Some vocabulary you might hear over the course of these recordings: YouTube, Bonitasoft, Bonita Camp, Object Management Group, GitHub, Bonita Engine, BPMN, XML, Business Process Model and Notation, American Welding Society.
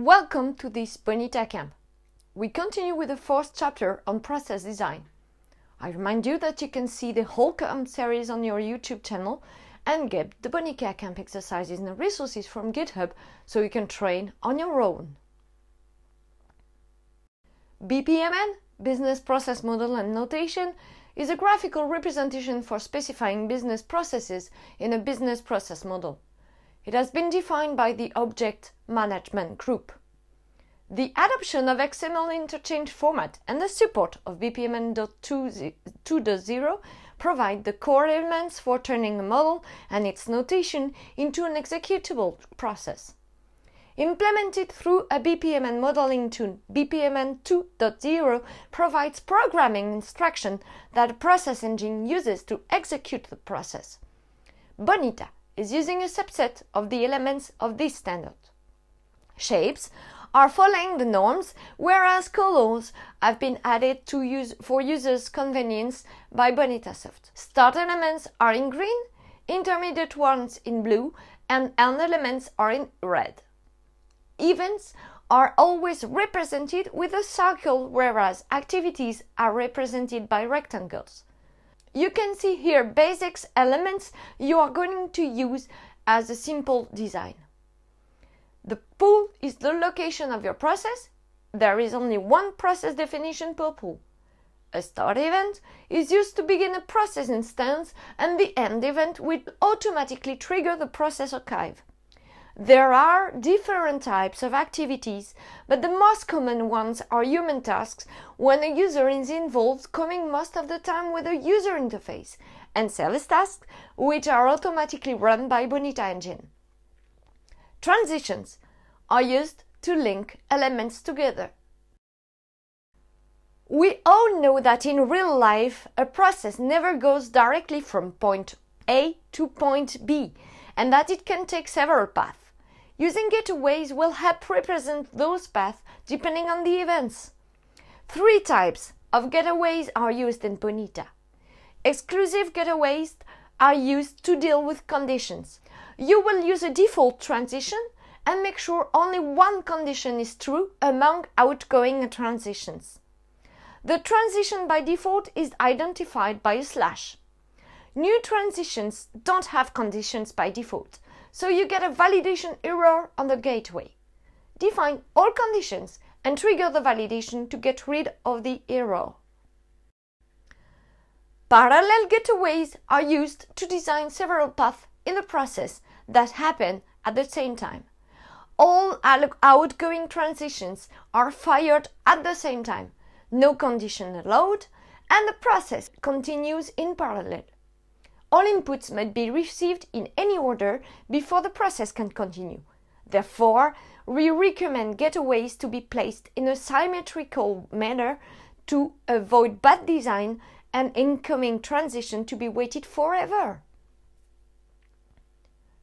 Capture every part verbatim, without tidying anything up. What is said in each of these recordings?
Welcome to this Bonita Camp. We continue with the fourth chapter on process design. I remind you that you can see the whole camp series on your YouTube channel and get the Bonita Camp exercises and resources from GitHub so you can train on your own. B P M N, Business Process Model and Notation, is a graphical representation for specifying business processes in a business process model. It has been defined by the Object Management Group. The adoption of X M L interchange format and the support of B P M N two point zero provide the core elements for turning a model and its notation into an executable process. Implemented through a B P M N modeling tool, B P M N two point zero provides programming instruction that a process engine uses to execute the process. Bonita is using a subset of the elements of this standard. Shapes are following the norms, whereas colors have been added to use for users' convenience by Bonitasoft. Start elements are in green, intermediate ones in blue, and end elements are in red. Events are always represented with a circle, whereas activities are represented by rectangles. You can see here basics elements you are going to use as a simple design. The pool is the location of your process. There is only one process definition per pool. A start event is used to begin a process instance, and the end event will automatically trigger the process archive. There are different types of activities, but the most common ones are human tasks when a user is involved, coming most of the time with a user interface, and service tasks, which are automatically run by Bonita Engine. Transitions are used to link elements together. We all know that in real life, a process never goes directly from point A to point B, and that it can take several paths. Using getaways will help represent those paths depending on the events. Three types of getaways are used in Bonita. Exclusive getaways are used to deal with conditions. You will use a default transition and make sure only one condition is true among outgoing transitions. The transition by default is identified by a slash. New transitions don't have conditions by default, so you get a validation error on the gateway. Define all conditions and trigger the validation to get rid of the error. Parallel getaways are used to design several paths in the process that happen at the same time. All outgoing transitions are fired at the same time, no condition allowed, and the process continues in parallel. All inputs must be received in any order before the process can continue. Therefore, we recommend getaways to be placed in a symmetrical manner to avoid bad design and incoming transition to be waited forever.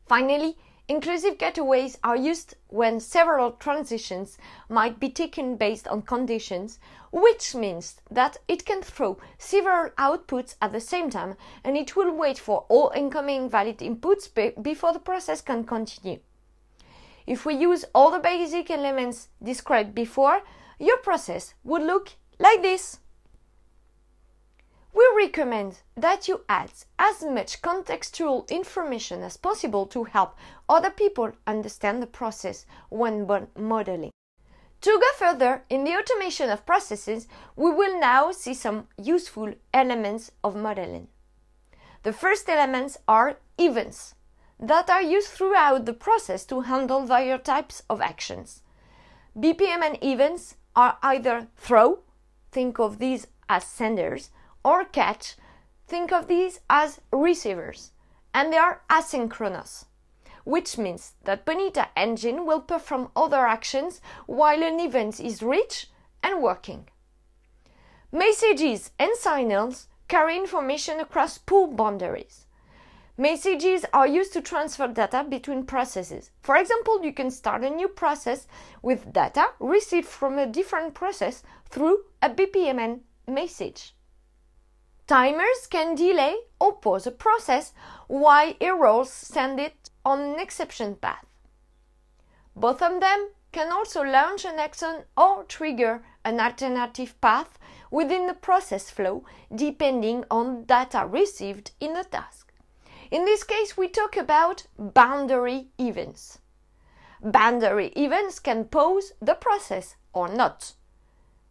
Finally, inclusive getaways are used when several transitions might be taken based on conditions, which means that it can throw several outputs at the same time and it will wait for all incoming valid inputs be before the process can continue. If we use all the basic elements described before, your process would look like this. We recommend that you add as much contextual information as possible to help other people understand the process when modeling. To go further in the automation of processes, we will now see some useful elements of modeling. The first elements are events that are used throughout the process to handle various types of actions. B P M N events are either throw, think of these as senders, or catch, think of these as receivers, and they are asynchronous, which means that Bonita Engine will perform other actions while an event is reached and working. Messages and signals carry information across pool boundaries. Messages are used to transfer data between processes. For example, you can start a new process with data received from a different process through a B P M N message. Timers can delay or pause a process while errors send it on an exception path. Both of them can also launch an action or trigger an alternative path within the process flow depending on data received in the task. In this case, we talk about boundary events. Boundary events can pause the process or not.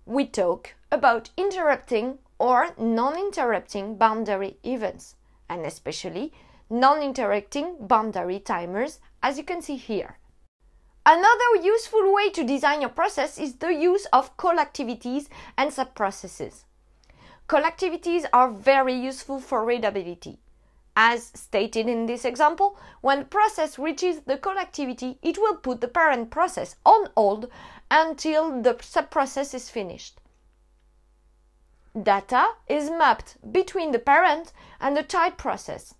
We talk about interrupting or non-interrupting boundary events, and especially non-interrupting boundary timers, as you can see here. Another useful way to design your process is the use of call activities and subprocesses. Call activities are very useful for readability. As stated in this example, when the process reaches the call activity, it will put the parent process on hold until the subprocess is finished. Data is mapped between the parent and the child process.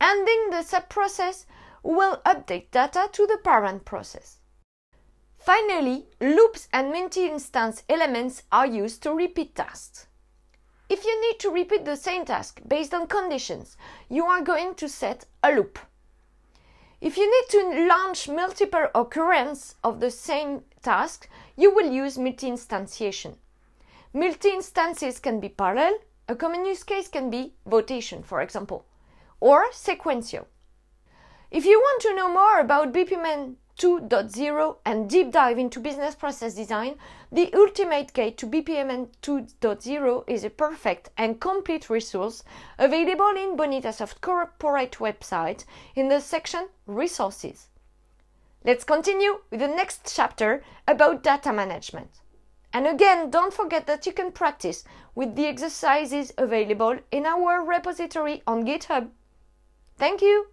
Ending the subprocess will update data to the parent process. Finally, loops and multi-instance elements are used to repeat tasks. If you need to repeat the same task based on conditions, you are going to set a loop. If you need to launch multiple occurrences of the same task, you will use multi-instantiation. Multi-instances can be parallel. A common use case can be votation, for example, or sequential. If you want to know more about B P M N two point zero and deep dive into business process design, the ultimate guide to B P M N two point zero is a perfect and complete resource available in Bonitasoft corporate website in the section Resources. Let's continue with the next chapter about data management. And again, don't forget that you can practice with the exercises available in our repository on GitHub. Thank you!